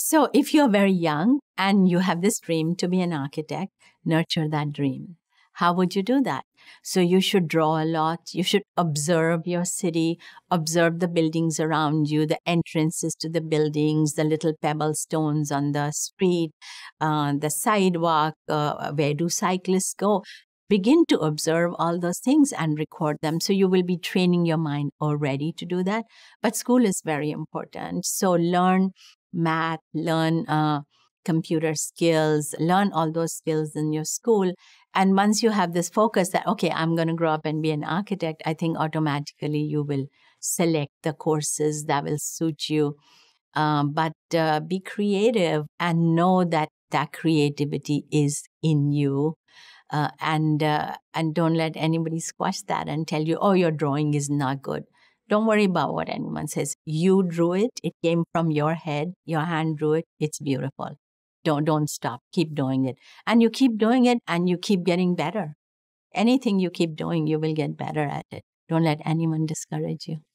So if you're very young and you have this dream to be an architect, nurture that dream. How would you do that? So you should draw a lot. You should observe your city, observe the buildings around you, the entrances to the buildings, the little pebble stones on the street, the sidewalk, where do cyclists go? Begin to observe all those things and record them. So you will be training your mind already to do that. But school is very important. So learn math, learn computer skills, learn all those skills in your school. And once you have this focus that, okay, I'm going to grow up and be an architect, I think automatically you will select the courses that will suit you. But be creative and know that that creativity is in you. And don't let anybody squash that and tell you, oh, your drawing is not good. Don't worry about what anyone says. You drew it. It came from your head. Your hand drew it. It's beautiful. Don't stop. Keep doing it. And you keep doing it and you keep getting better. Anything you keep doing, you will get better at it. Don't let anyone discourage you.